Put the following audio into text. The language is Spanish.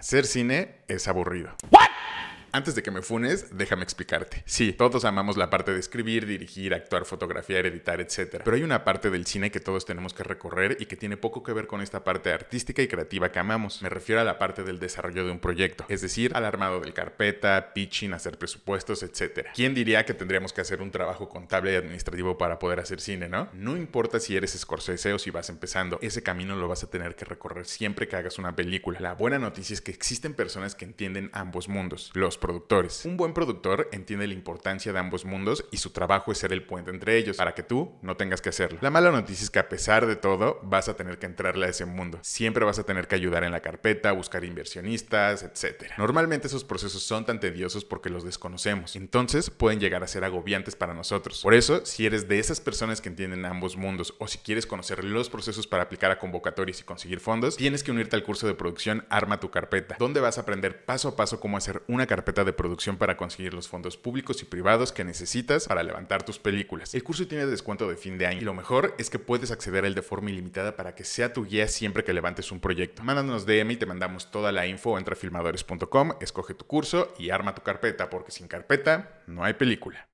Hacer cine es aburrido. ¿What? Antes de que me funes, déjame explicarte. Sí, todos amamos la parte de escribir, dirigir, actuar, fotografiar, editar, etc. Pero hay una parte del cine que todos tenemos que recorrer y que tiene poco que ver con esta parte artística y creativa que amamos. Me refiero a la parte del desarrollo de un proyecto, es decir, al armado del carpeta, pitching, hacer presupuestos, etc. ¿Quién diría que tendríamos que hacer un trabajo contable y administrativo para poder hacer cine, no? No importa si eres Scorsese o si vas empezando, ese camino lo vas a tener que recorrer siempre que hagas una película. La buena noticia es que existen personas que entienden ambos mundos, los productores. Un buen productor entiende la importancia de ambos mundos y su trabajo es ser el puente entre ellos, para que tú no tengas que hacerlo. La mala noticia es que a pesar de todo, vas a tener que entrarle a ese mundo. Siempre vas a tener que ayudar en la carpeta, buscar inversionistas, etc. Normalmente esos procesos son tan tediosos porque los desconocemos. Entonces pueden llegar a ser agobiantes para nosotros. Por eso, si eres de esas personas que entienden ambos mundos o si quieres conocer los procesos para aplicar a convocatorias y conseguir fondos, tienes que unirte al curso de producción Arma tu Carpeta, donde vas a aprender paso a paso cómo hacer una carpeta de producción para conseguir los fondos públicos y privados que necesitas para levantar tus películas. El curso tiene descuento de fin de año y lo mejor es que puedes acceder a él de forma ilimitada para que sea tu guía siempre que levantes un proyecto. Mándanos DM y te mandamos toda la info. Entra a filmadores.com, escoge tu curso y arma tu carpeta, porque sin carpeta no hay película.